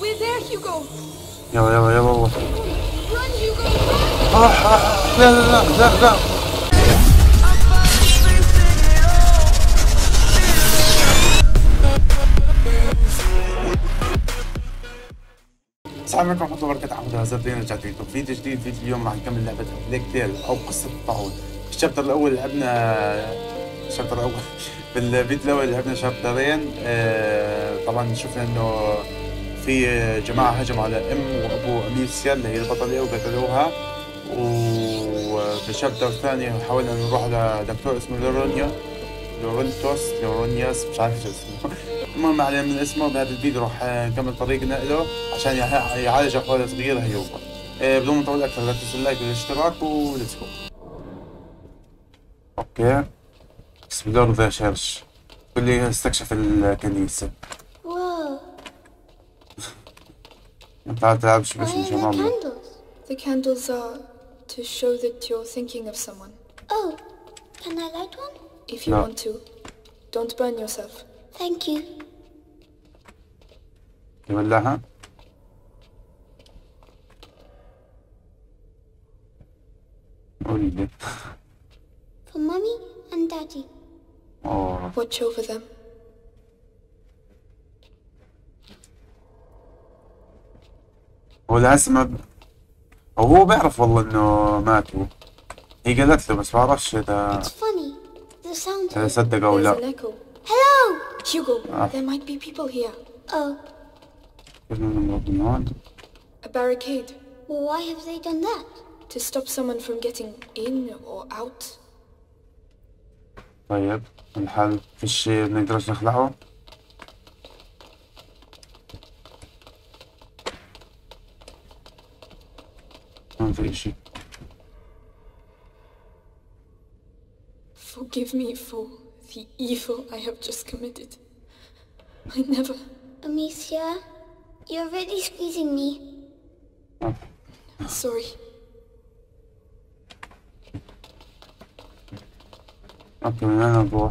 We're there, Hugo. Yeah. Run, Hugo, run! No. السلام عليكم ورحمة الله وبركاته. عودة هزارتين رجعت لكم في جديد فيديو. اليوم راح نكمل لعبة بلاكتيل أو قصة الطاعون. الشابتر الأول لعبنا الشابتر الأول بالفيديو الأول لعبنا شابترين. طبعا شفنا إنه في جماعة هجموا على أم وأبو أميسيا اللي هي البطلة وقتلوها، وفي الشابتر الثاني حاولنا نروح لدكتور اسمه لورنتيوس مش عارف شو اسمه. المهم علينا من اسمه. بهذا الفيديو راح نكمل طريقنا له عشان يعالج أخوه صغير هيوبا. بدون ما نطول أكثر لا تنسوا اللايك والاشتراك وليتس جو. اوكي بسم الله ذا شرش اللي استكشف الكنيسة. ما تلعبش بس مش مهم. The candles are to show that you're thinking of someone. Oh, can I light one? If you want to. Don't burn yourself. Thank you. يولعها. قولي For mommy and daddy. Oh. Watch over them. هو لسه ما هو بيعرف والله إنه ماتوا. هي قالت له بس ما بعرفش إذا صدق أو لا. Hello! Hugo, there might be people here. Oh. A barricade. Well, why have they done that? To stop someone from getting in or out. طيب الحل في شيء بنقدرش نخلعه. ما في شيء. Forgive me for the evil I have just committed. I never... Amicia, you're really squeezing me. Sorry. Okay, now go.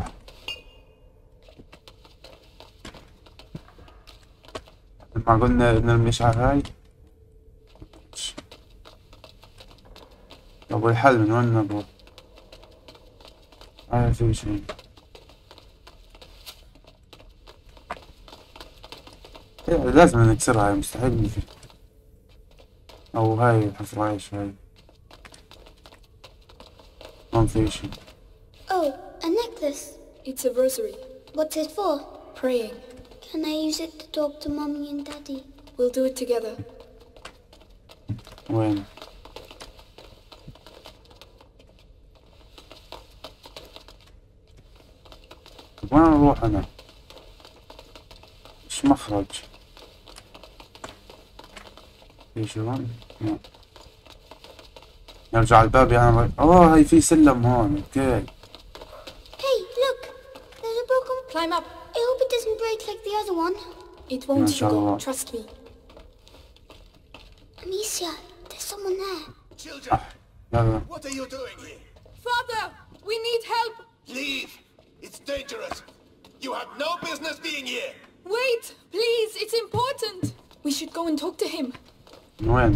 لما قلنا إن المشعل هاي طب الحل من وين نروح؟ في شيء لازم نكسرها، مستحيل نجي او هاي الحفرة. ايش هاي؟ ما في شيء. Oh, a necklace. It's a rosary. What's it for? Praying. Can I use it to talk to mommy and daddy? We'll do it together. وين؟ وين اروح انا؟ مش مخرج. في شي هون؟ لا. نرجع على الباب يعني. اوه هي في سلم هون، اوكي. Hey, look. There's a broken. Climb up. I hope it doesn't break like the other one. It won't, Hugo. Trust me. Amicia, there's someone there. Children, what are you doing here? Father, we need help. Leave. It's dangerous. You have no business being here. Wait, please. It's important. We should go and talk to him. When?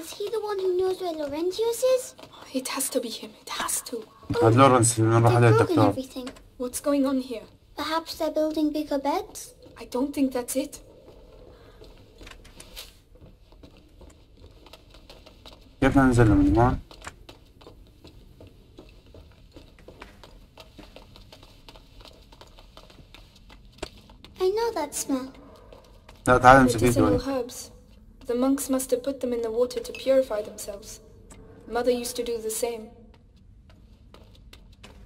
Is he the one who knows where Laurentius is? It has to be him. It has to. Oh, they've broken everything. What's going on here? Perhaps they're building bigger beds? I don't think that's it. How can I get them, man? That smell. Medicinal herbs. The monks must have put them in the water to purify themselves. Mother used to do the same.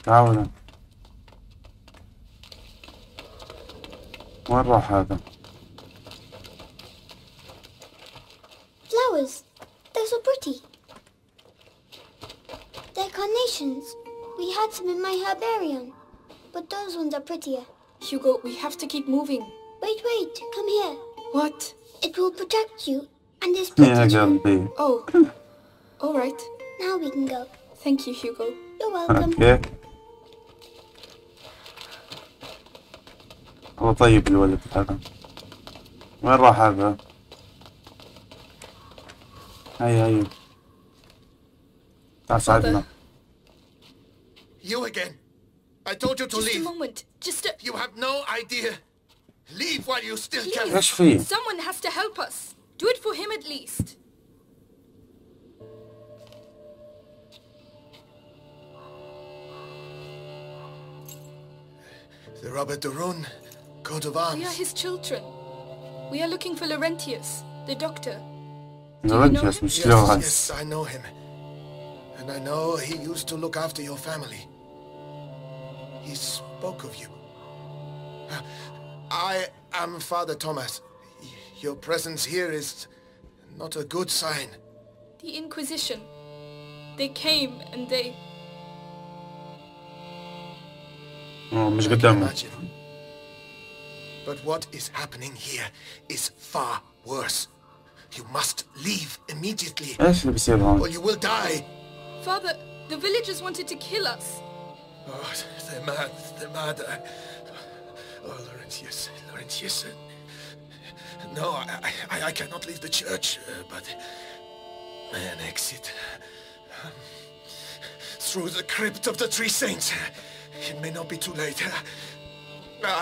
تعالوا. وين راح هذا؟ Flowers. They're so pretty. They're carnations. We had some in my herbarium, but those ones are prettier. Hugo, we have to keep moving. Wait, come here. What? It will protect you, and this protection. Yeah, oh, all right. Now we can go. Thank you, Hugo. You're welcome. Okay. والله طيب الولد هذا. وين راح هذا؟ هيا هيا تعال ساعدنا. You again. I told you to leave. Just a moment. Just a... You have no idea. Leave while you still can. ايش في؟ Someone has to help us. Do it for him at least. The Robert Darun coat of arms. We are his children. We are looking for Laurentius, the doctor. Laurentius, do you know him? Yes, I know him. And I know he used to look after your family. He spoke of you. I am Father Thomas. Your presence here is not a good sign. The Inquisition. They came and they... مش قدامنا. But what is happening here is far worse. You must leave immediately. ايش اللي بيصير هون؟ Or you will die. Father, the villagers wanted to kill us. Oh, they're mad. They're mad. Oh, Laurentius, Laurentius. No, I cannot leave the church, but an exit through the crypt of the three saints. It may not be too late.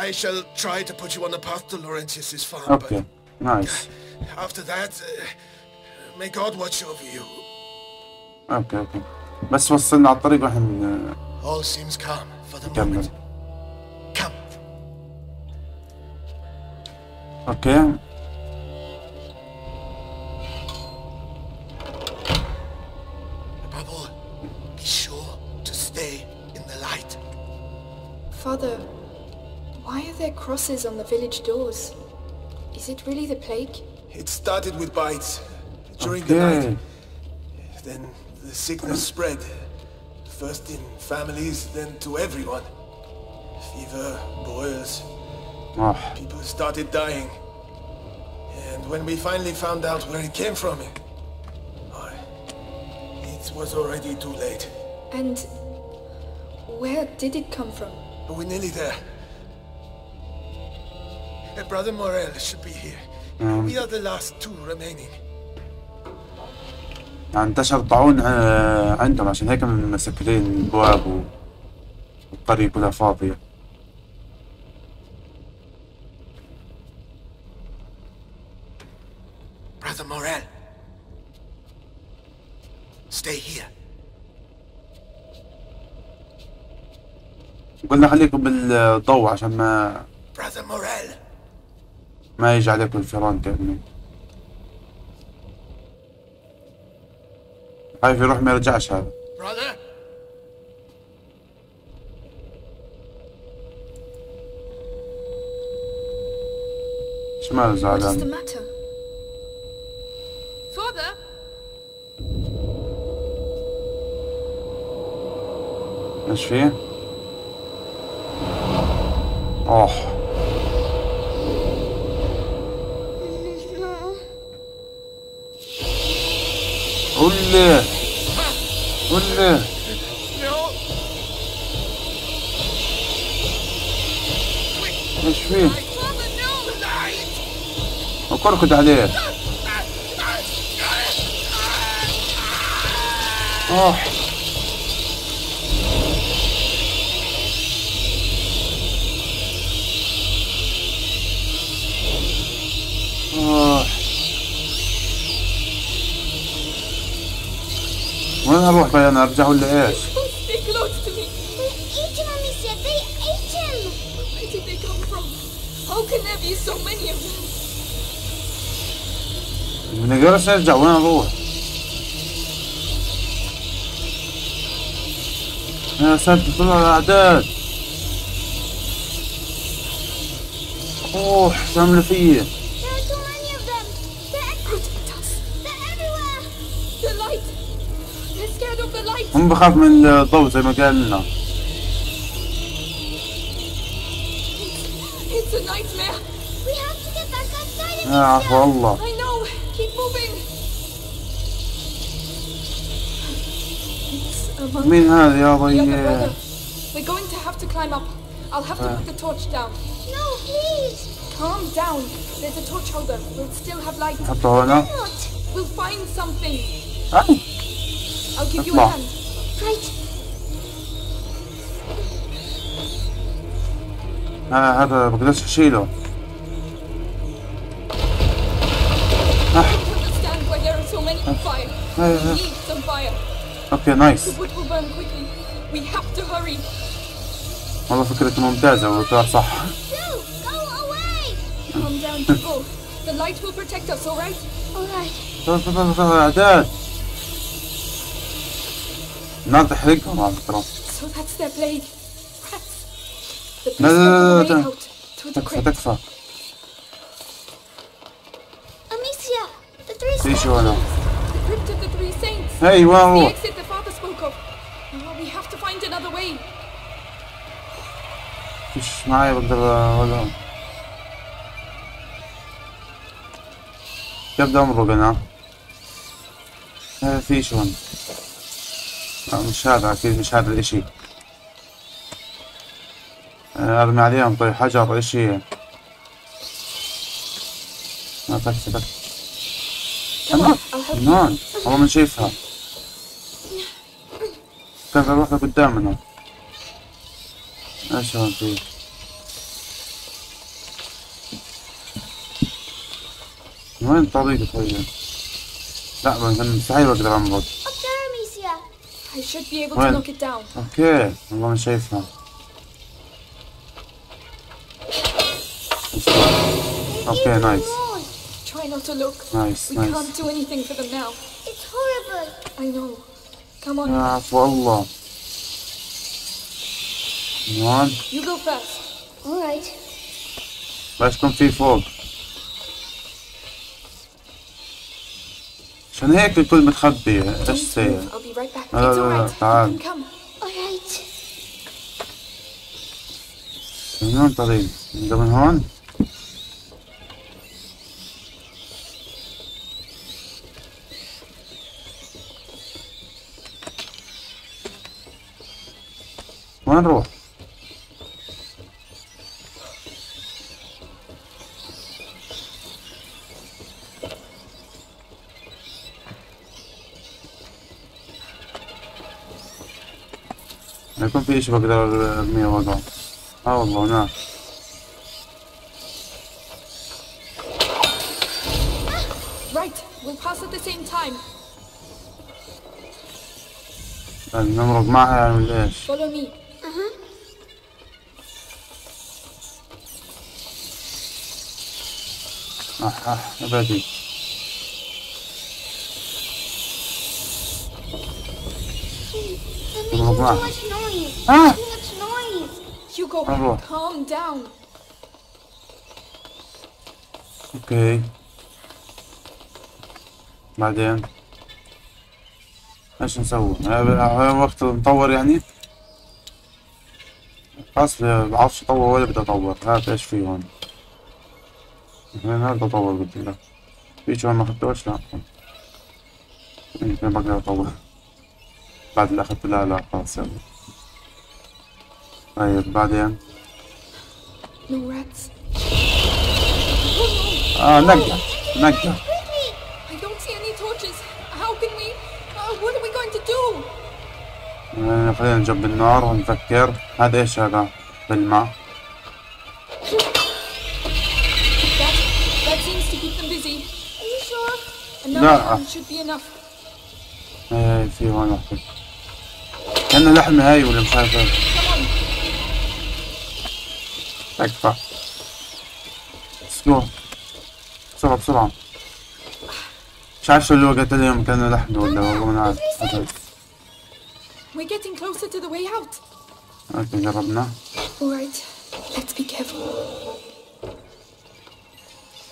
I shall try to put you on the path to Laurentius's farm. Okay, but nice. After that, may God watch over you. Okay, okay. بس وصلنا على الطريق وحن. All seems calm for the moment. Come. Okay. Above all, be sure to stay in the light. Father, why are there crosses on the village doors? Is it really the plague? It started with bites during the night. Then the sickness spread. First in families, then to everyone. Fever, boils. People started dying. And when we finally found out where it came from, it was already too late. And where did it come from? We're nearly there. Brother Morel should be here. We are the last two remaining. انتشر طاعون عندهم عشان هيك مسكرين البواب والطريق كلها فاضية. Brother Morel, stay here. قلنا خليكم بالضوء عشان ما. Brother Morel. ما يجي عليكم الفيران كأنه. خايف يروح ما يرجعش هذا. Brother. شماله زعلان؟ Father. ايش فيه؟ اوه. قولي قولي ايش فيه؟ اكركض عليه. اوه اوه وين اروح بقى انا ارجع ولا ايش؟ ما نقدرش نرجع وين اروح؟ يا ساتر طلع الاعداد. اوه شامله فيا. هم بخاف من الضوء زي ما قال لنا. يا عفو الله. مين هذا يا ضيّع؟ Calm down. There's a torch holder. We'll still have light. That's all I know. We'll find something. Hey. I'll give you a hand. Right. هذا بقدر أشيله. Okay, nice. والله فكرة ممتازة وطلعت صح. النار تحرقهم على فكرة. لا تكفى تكفى. ايش هو هذا؟ ايوه هو. مش معايا بقدر ولا كيف بدي امرق انا؟ هذا في شو هون؟ لا مش هذا اكيد مش هذا الاشي. ارمي عليهم طيب حجر اشي. تكفى تكفى. نعم والله ما شايفها. كان اروح لقدامنا. ايش هون فيه؟ وين الطريق طيب؟ لا مستحيل اقدر امرق. وين؟ اوكي والله ما شايفها. اوكي نايس. Not to look. Nice, we nice. Can't do anything for them now. It's horrible. I know. Come on. Allah. Come on. You go first. All right. Let's come see fog. عشان هيك الكل متخبي. إيش سيء؟ لا لا تعال. All right. من هون طريق. إذا من هون. وين نروح؟ يكون في إشي بقدر أرميه وأقعد. والله هناك. نمرق معها يعني ولا إيش؟ ابعدي Hugo, calm down. اوكي بعدين ايش نسوي؟ وقت نطور يعني؟ اصلي بعرفش اطور ولا بدي اطور. هات ايش في هون؟ هنا بطور قلت لك في شو ما اخذتوش. لا ما بقدر اطور بعد اللي اخذته. لا خلاص يلا. طيب بعدين نقع خلينا نجيب النار ونفكر. هذا ايش هذا بالماء؟ لا في هون واحد كأنه لحمة هاي ولا مش عارف ايش. تكفى بسرعة بسرعة. مش عارف شو اللي وقعت اليوم كأنه لحمة ولا والله ما عارف. اوكي جربنا.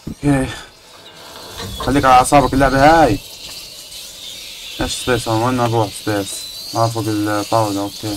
اوكي خليك على اعصابك اللعبة هاي. ايش سبيس هون؟ وين نروح سبيس؟ فوق الطاولة. اوكي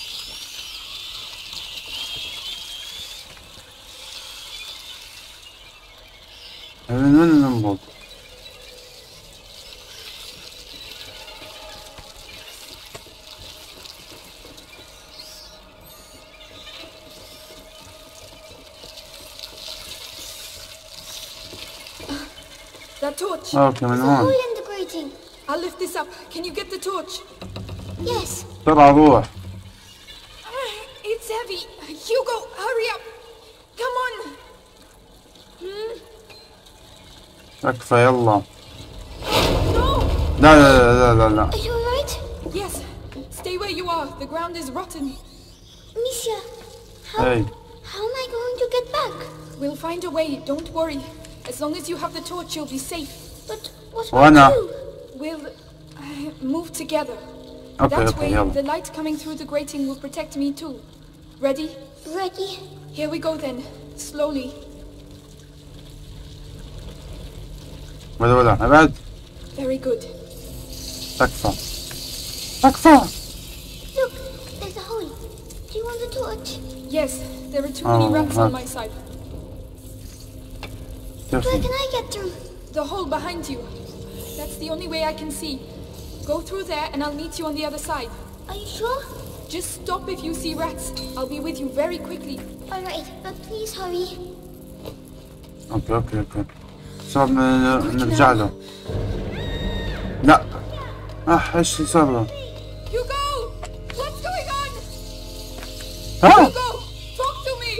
من وين نمرض؟ اوكي من هون. بسرعة روح. اكفى يلا. لا لا لا لا لا. وانا اوكي اوكي يلا. ولا ولا ابعد. تكفى تكفى. The hole behind you. That's the only way I can see. Go through there and I'll meet you on the other side. Are you sure? Just stop if you see rats. I'll be with you very quickly. Alright, but please hurry. Okay, okay, okay. صار نرجع له. لا. آه ايش اللي صار له؟ Hugo! What's going on? Hugo! Talk to me!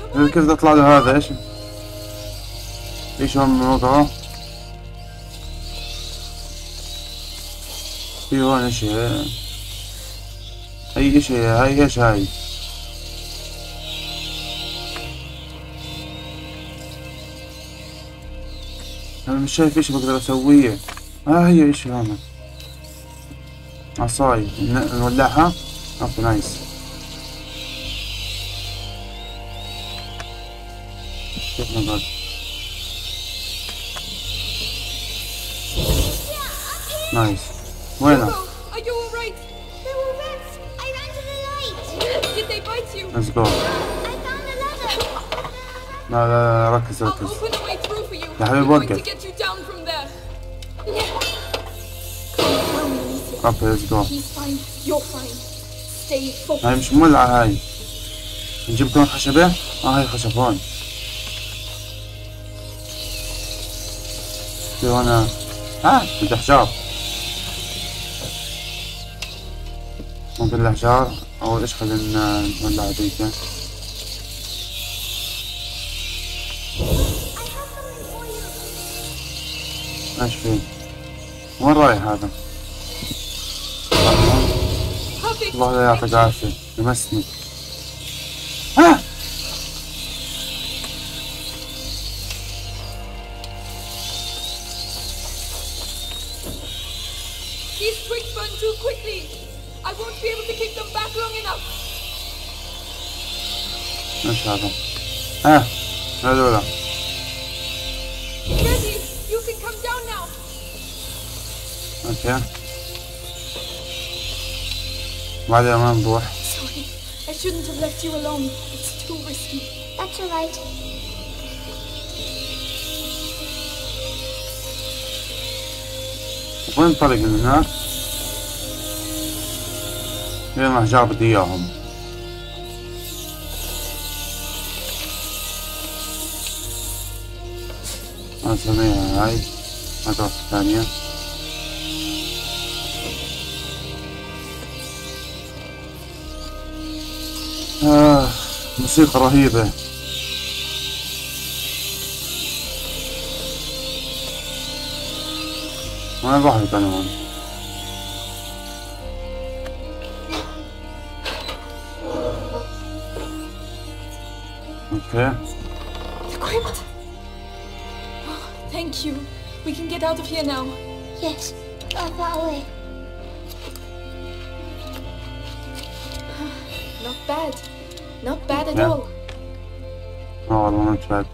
Come on. كيف بدي اطلع له هذا ايش؟ ايش هون الوضع؟ في هون ايش هي؟ هي ايش هي؟ هاي ايش هاي؟ انا مش شايف ايش بقدر اسويه. هي ايش هون؟ عصاي نولعها؟ اوكي نايس. شفنا بعد. Nice. Where are you alright? There were rats. I ran to the light. Did they bite you? Let's go. I found a ladder. No, no, no, ركز ركز. I'll open the way through for you. I'm going to get you down from there. Okay, let's go. He's fine. You're fine. Stay focused. هاي مش مولعة هاي. نجيب كمان خشبة. هاي خشب هون. في هنا. بدي حجاب. ممكن الأحجار أو إيش خلينا نولع هذيك. إيش في؟ وين رايح هذا؟ الله لا يعطيك العافية لمسني. ايش هذا؟ هذولا اوكي. بعدين ما نروح. وين طلق من هناك؟ فين الأحجار بدي اياهم؟ نسميها هاي هتروح الثانية. موسيقى رهيبة. وين رحت أنا هون؟ اوكي. Thank you. We can get out of here now. Yes, that way. Not bad. Not bad at all. Oh, I don't want that.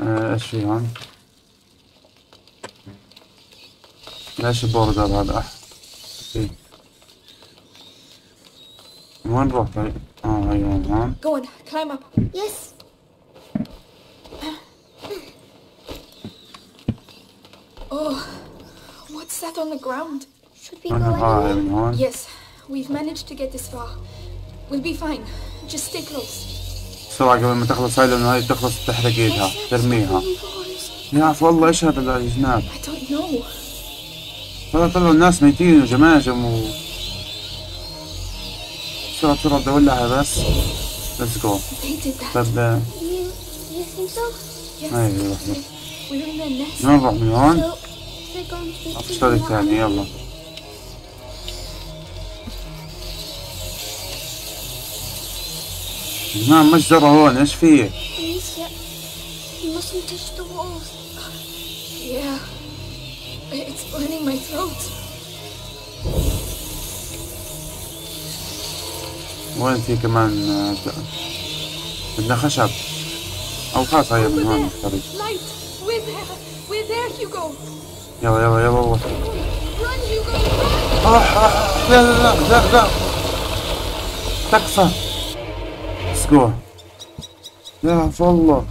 ايش في هون؟ ليش البوردر هذا؟ في وين نروح طيب؟ هي هون هون. Go on, climb up. Yes. Oh, what's that on the ground? Should we go anywhere? Yes, we've managed to get this far. We'll be fine. Just stay close. بسرعة قبل ما تخلص هاي لأن هاي تخلص تحرقيها ترميها. يعرف والله إيش هذا اللي هناك. طلعوا الناس ميتين وجماجم و. بسرعة بسرعة بدي أولعها بس. Let's go. طب. هاي لحظة. نروح من هون. أشتري الثاني يلا. نعم مشجرة هون ايش فيه؟ وين في كمان بدنا خشب او خلاص هي من هون الطريق يلا يلا يلا لا لا لا لا تكفى Go. Yeah, follow.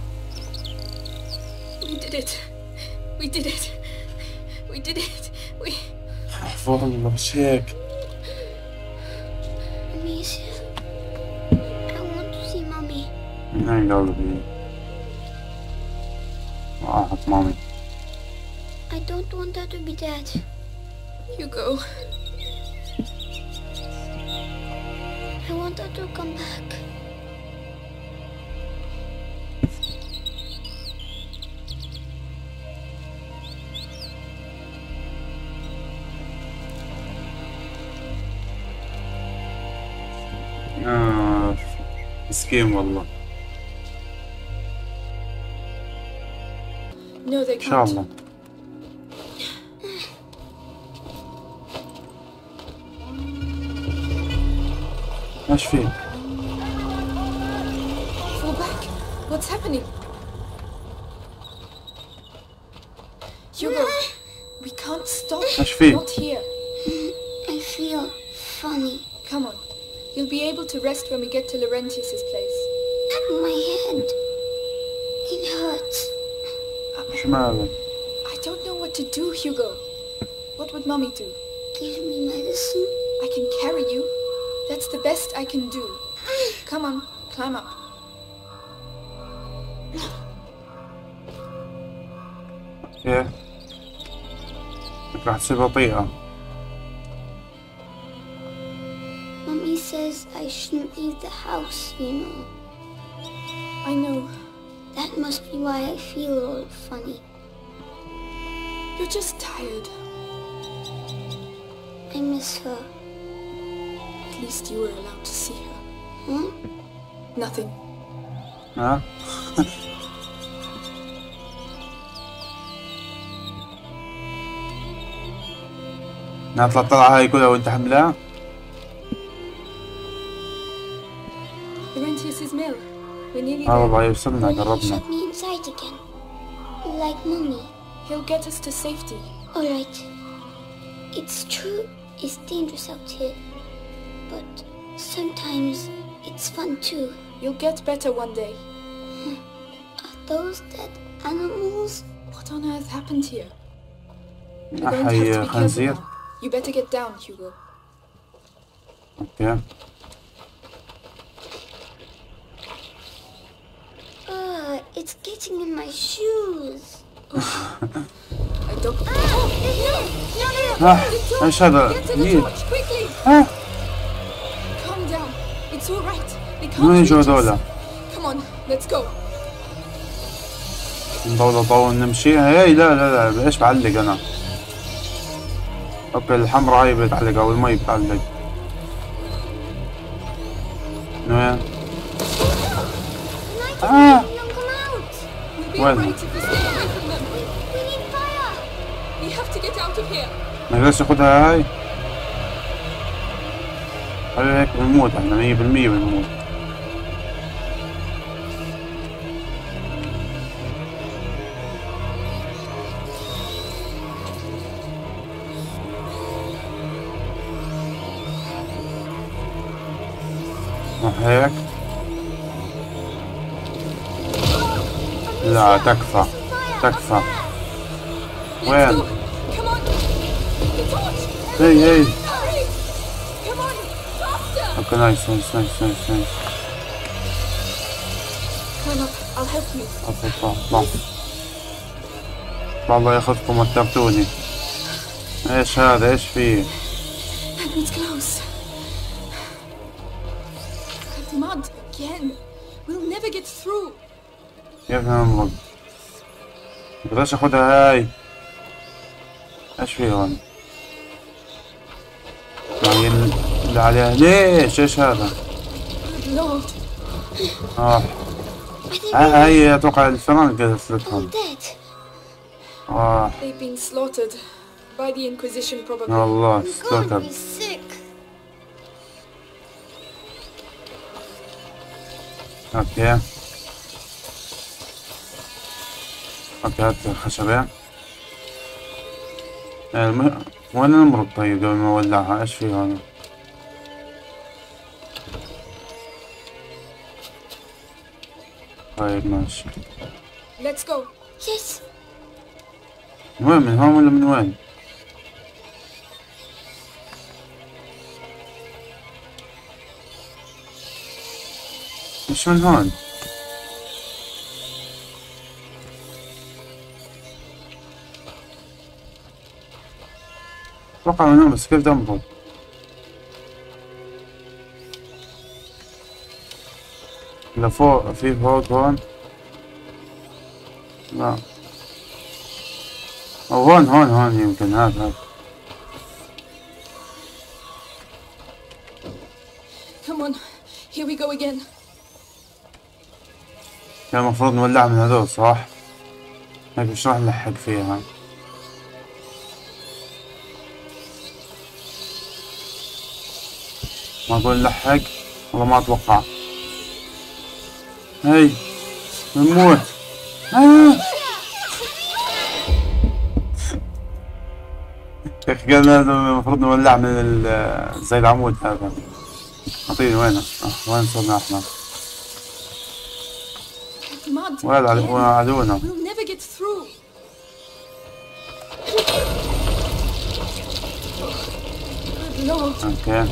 We did it. We did it. We did it. We. Follow, check. Amicia, I want to see mommy. I love you. Ah, it's mommy. I don't want her to be dead. Hugo. I want her to come back. والله. إن شاء الله. إيش في؟ إيش في؟ You'll be able to rest when we get to Laurentius's place. My head. It hurts. I don't know what to do, Hugo. What would Mommy do? Give me medicine. I can carry you. That's the best I can do. Come on, climb up. Yeah. راح تصير بطيئة. Says I shouldn't leave the house, you know. I know. That must be why I feel all funny. You're just tired. I miss her. At least you were allowed to see her. Huh? Nothing. Huh? نطلع الطلعة هاي كلها وانت حملها؟ Alright, we've suddenly got to shut me inside again, like Mommy. He'll get us to safety. All right. It's true, it's dangerous out here, but sometimes it's fun too. You'll get better one day. Are those dead animals? What on earth happened here? You're going to have to be careful now. You better get down, Hugo. Okay. It's getting in my shoes. I don't. No! Get to the torch quickly. Calm down. It's all right. They can't reach us. Come on, let's go. نطول طول نمشي. هاي لا لا لا. إيش بعلق أنا؟ أوكي الحمراء هاي بتعلق أو المي بتعلق. نعم. Well, we need fire. We have to get out of here. نقدرش ناخدها هاي. خلينا هيك بنموت احنا 100% بنموت. heck? La, takwa, takwa. Where? Hey, hey! Okay, nice, nice, nice, nice, nice. Climb up, I'll help you. Okay, no. بابا ياخذكم وتربطوني. ايش هذا؟ ايش فيه؟ كيف نمرض؟ مقدرش اخدها هاي. ايش فيه هون؟ اللي عليها ليش؟ ايش هذا؟ اه هاي اتوقع الفرنك قتلتهم. They've been slaughtered by the Inquisition, probably. Allah, slaughtered. He's sick. Okay. Okay, that's the خشبة. وين نمرض طيب قبل ما أولعها؟ إيش في هون؟ طيب ماشي. Let's go. Yes. وين من هون ولا من وين؟ مش من هون. اتوقع من هون بس كيف بدي انبض؟ لفوق في فوق هون؟ لا. أو هون هون هون يمكن هذا. Come on, here we go again. كان المفروض نولع من هذول صح؟ هيك مش راح نلحق فيها. ما أقول نلحق والله ما أتوقع. هي بنموت. يا اخي قالنا المفروض نولع من زي العمود هذا. اعطيني وينه؟ وين صرنا احنا؟ وين عدونا؟ اوكي.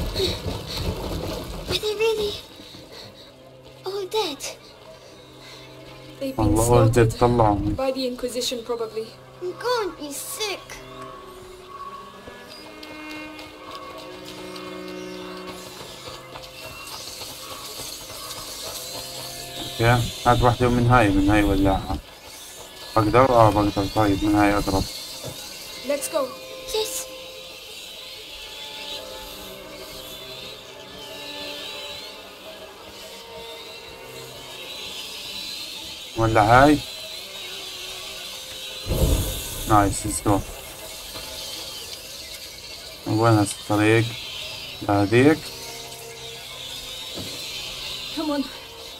والله جد طلعهم. اوكي هات واحدة من هاي ولعها. بقدر؟ اه بقدر. طيب من هاي اقرب. Let's go. Yes. ولع هاي. نايس ليتس جو. وين هسه الطريق؟ لهذيك. Come on.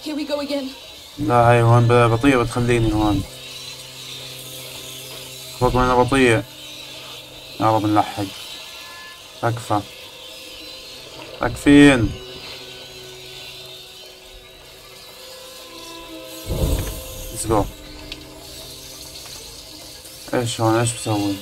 Here we go again. لا هاي هون بطيئة بتخليني هون. رغم أنا بطيئة. يا رب نلحق. أكفى. أكفين. Let's go. إيش هون إيش بسوي؟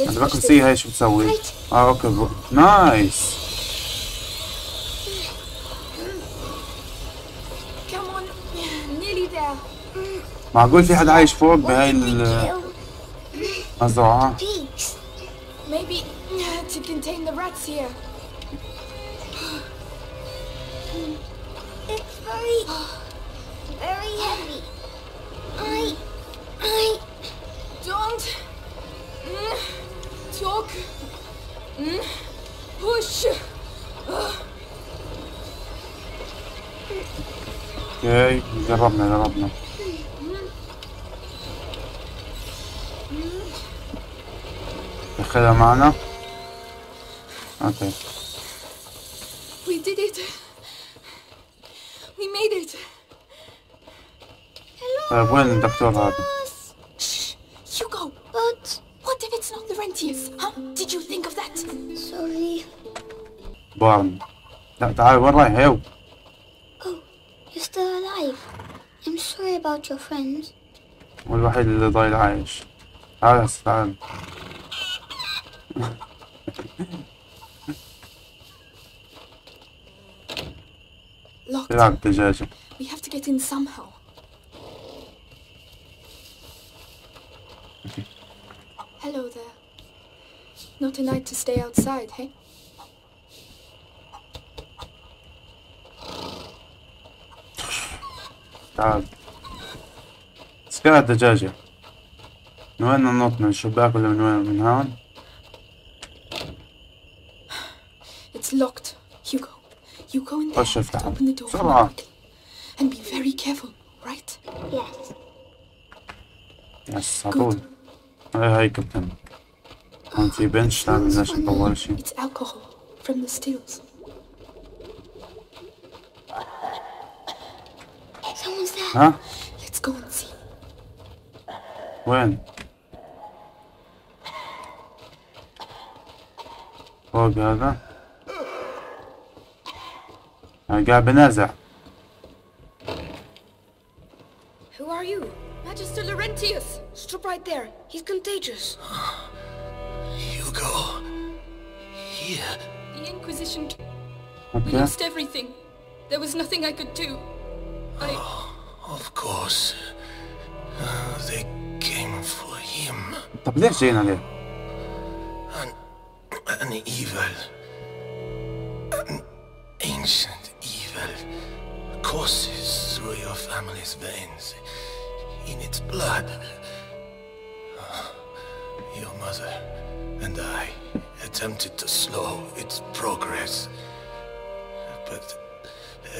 أنا بكون سي هاي شو بتسوي؟ اه اوكي نايس. معقول في حد عايش فوق بهاي المزرعة؟ Talk. Push. Okay, جربنا. دخلها معنا. Okay. We did it. We made it. Hello. When the doctor had. Shh, Hugo. What? What if it's It's not Laurentius, huh? Did you think of that? Sorry. One. That died, what the hell? Oh, you're still alive. I'm sorry about your friends. والوحيد اللي ضايل عايش. تعال تعال. Locked. We have to get in somehow. Hello there. Not a night to stay outside, hey? تعال. Let's get out الدجاجة. من وين ننط؟ من الشباك ولا من وين؟ من هون؟ It's locked, Hugo. You go in there and open the door quickly. And be very careful, right? Yes. Yes, I do. Hey, Captain. Once you bench down in the pollution. It's alcohol from the stills. Someone's there. Huh? Let's go and see. When? فوق هذا أنا قاعد بنازع. Who are you? Magister Laurentius. Stop right there. He's contagious. Hugo. Here. The Inquisition. Okay. We lost everything. There was nothing I could do. I. Of course. They came for him. طب ليش جينا ليه؟ An evil, an ancient evil, courses through your family's veins, in its blood. Your mother and I attempted to slow its progress, but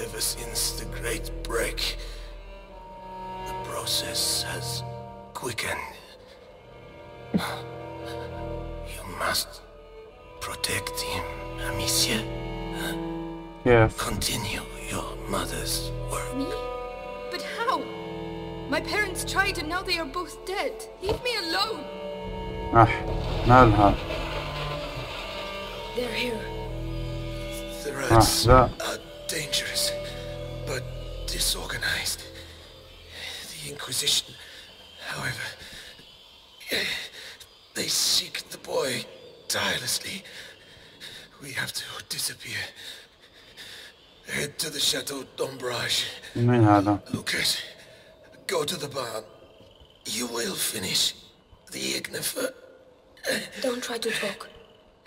ever since the Great Break, the process has quickened. You must protect him, Amicia. Yes. Continue your mother's work. Me? But how? My parents tried and now they are both dead. Leave me alone. They're here. Threats are dangerous, but disorganized. The Inquisition, however, they seek the boy tirelessly. We have to disappear. Head to the Chateau d'Ombrage. Lucas, go to the barn. You will finish the Ignifer. Don't try to talk.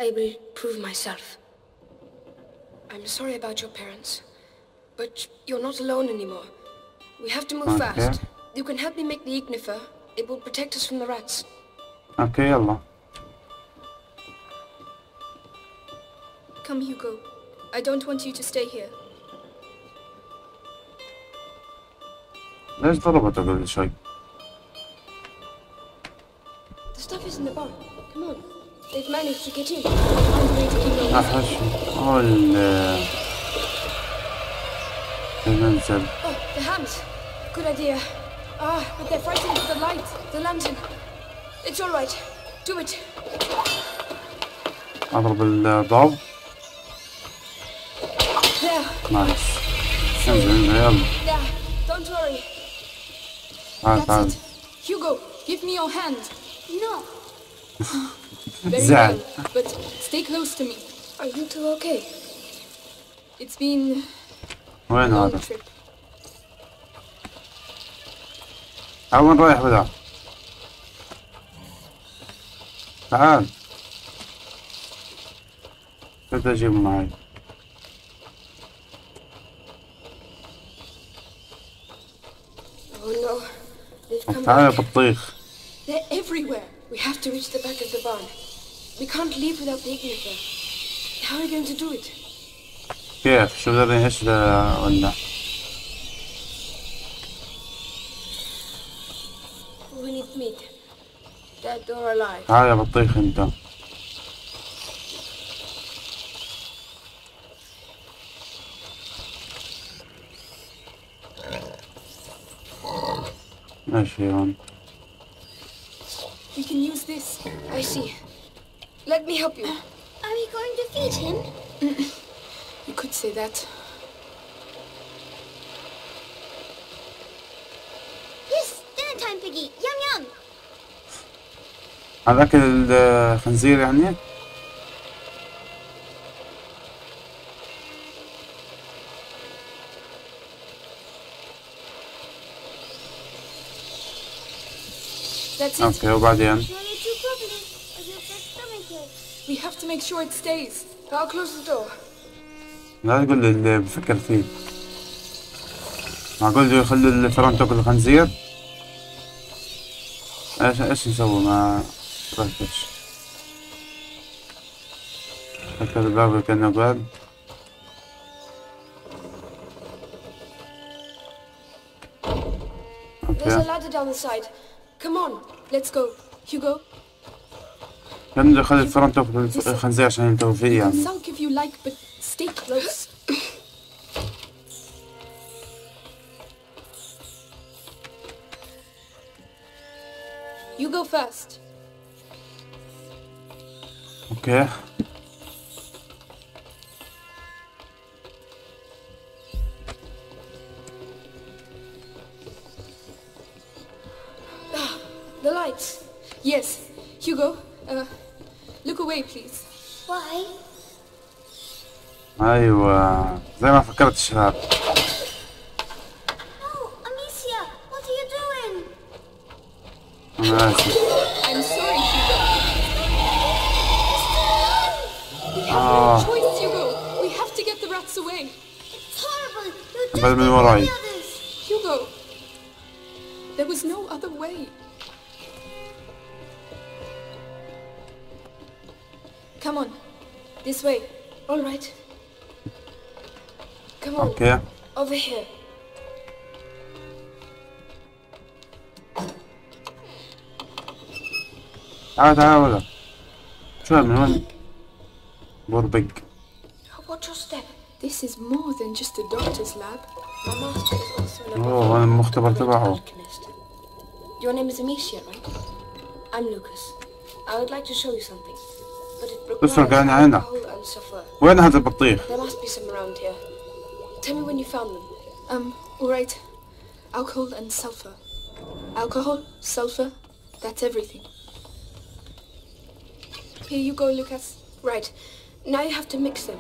I will prove myself. I'm sorry about your parents, but you're not alone anymore. We have to move fast. You can help me make the Ignifer. It will protect us from the rats. Okay, Allah. Come, Hugo. I don't want you to stay here. Let's talk about the shake. The stuff is in the barn. Come on. They've managed to get in. I'm going to keep Oh, the hams. Good idea. Ah, but they're fighting for the light, the lantern. It's all right. Do it. أضرب الضوء. Nice. Yeah, don't worry. That's it. Hugo, give me your hand. No. Very well, but stay close to me. Are you two okay? It's been a long trip. I won't raih with that. تعال. بدي أجيب معي. تعال بطيخ. They're everywhere. We have to reach the back of the barn. We can't leave without the Ignifer. How are we going to do it? كيف؟ شو بدنا نعيش ولا؟ We need meat. Dead or alive. تعال يا بطيخ أنت. We can use this. Yes, I see. Let me help you. Are we going to feed him? You could say that. Yes, dinner time, Piggy. Yum yum. على أكل الخنزير يعني. Okay, وبعدين. We have to make sure it stays. I'll close the door. لا تقول اللي بفكر فيه. معقول يخلوا الفرن تاكل الخنزير؟ ايش نسوي مع ركبش؟ فكر الباب كأنه باب. There's a ladder down the side. Come on, let's go, Hugo. لازم نخلي الفرن تاكل الخنزير عشان ينتهوا فيه يعني. Stay close. You go first. Okay. The lights. Yes. Hugo, look away, please. Why? أيوة زي ما فكرت الشباب. Oh, Amicia, what are you doing? أنا آسف. I'm sorry, Hugo. آه. We have to get the rats away. It's horrible. You're dead من وراي. Hugo, there was no other way. Come on, this way. All right. Come on, okay. Over here. تعال ولد. شو من وين؟ بربق. Watch your step. This is more than just a doctor's lab. My master is also an alchemist. Your name is Amicia, right? I'm Lucas. I would like to show you something, but it requires alcohol and sulfur. وين هذا البطيخ؟ There must be some around here. Tell me when you found them. All right. Alcohol and sulfur. Alcohol, sulfur, that's everything. Here you go, Lucas. Right. Now you have to mix them.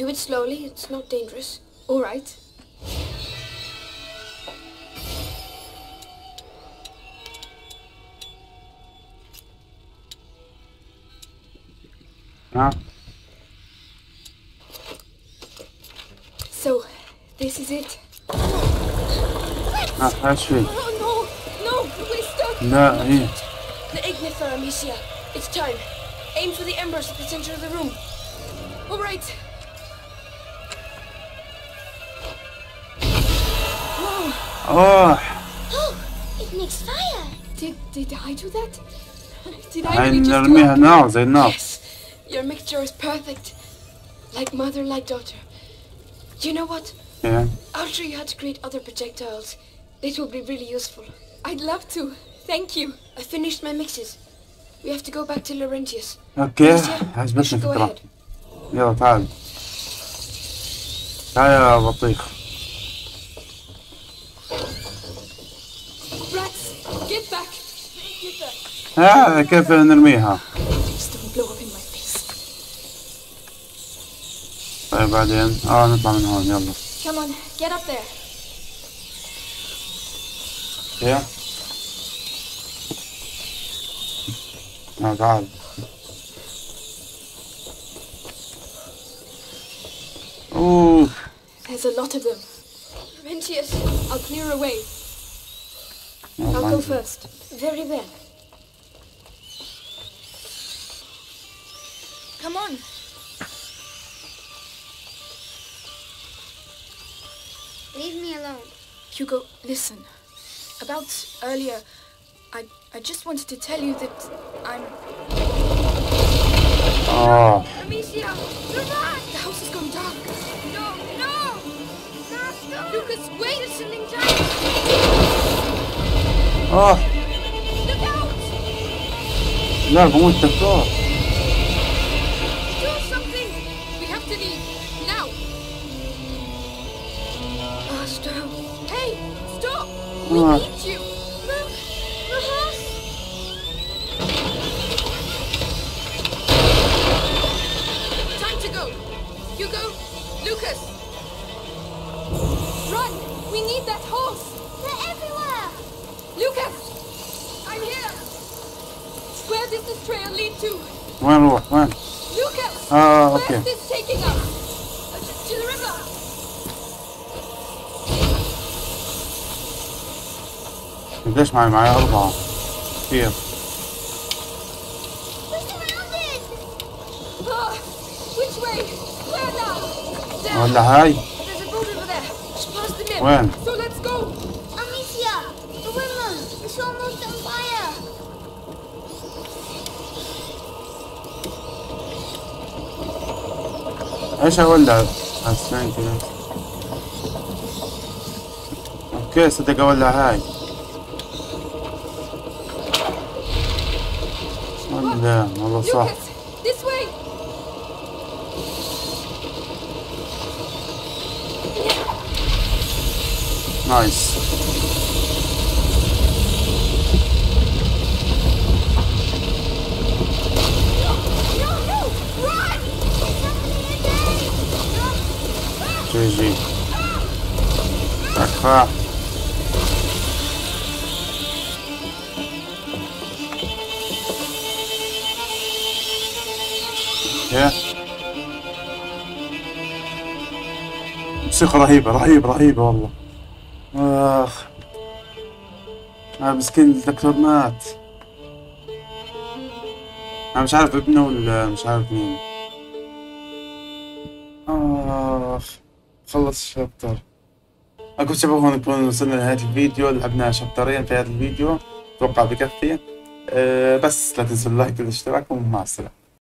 Do it slowly, it's not dangerous. All right. Huh? So, this is it. Actually. No, we're stuck. No, here. The Ignifer, Amicia. It's time. Aim for the embers at the center of the room. All right. Whoa. Oh, it makes fire. Did I do that? Did I really just do it? No. Yes, your mixture is perfect. Like mother, like daughter. You know what? Yeah. I'll show you how to create other projectiles. It will be really useful. I'd love to. Thank you. I finished my mixes. We have to go back to Laurentius. Okay. We should go ahead. يلا تعال. تعال يا بطيخ. Rats, get back. كيف نرميها؟ طيب بعدين نطلع من هون يلا. Come on, get up there. Yeah. تعال. أوه. There's a lot of them. Laurentius, I'll clear away. I'll go first. Very well. Come on. Leave me alone. Hugo, listen. About earlier, I just wanted to tell you that I'm... Oh. Amicia, do not! The house has gone dark. No! Stop! Lucas, wait! There's something dark! Oh! Look out! Love, I want to go. Do something! We have to leave. Now! Master. Hey! Stop! We need you! Move! The horse! Time to go! Hugo! Lucas! Run! We need that horse! They're everywhere! Lucas! I'm here! Where does this trail lead to? One. Lucas! Oh, okay. Where is this taking us? To the river! This might be my other ball. Here. We're surrounded! Which way? Where now? Down! On the high? There's a boat over there. It's past the mill. When? So let's go! Amicia! The river! It's almost on fire! ايش اقول لها؟ عشان كذا اوكي صدق اقول لها هاي ولا والله صح نايس GG. Back far. Yeah. موسيقى رهيبة والله. آخ. مسكين الدكتور مات. أنا مش عارف ابنه ولا مش عارف مين. آخ. خلص الشابتر. أقول شباب نكون وصلنا لنهاية الفيديو، لعبنا شابترين في هذا الفيديو، أتوقع بكفي. بس لا تنسوا اللايك والاشتراك ومع السلامة.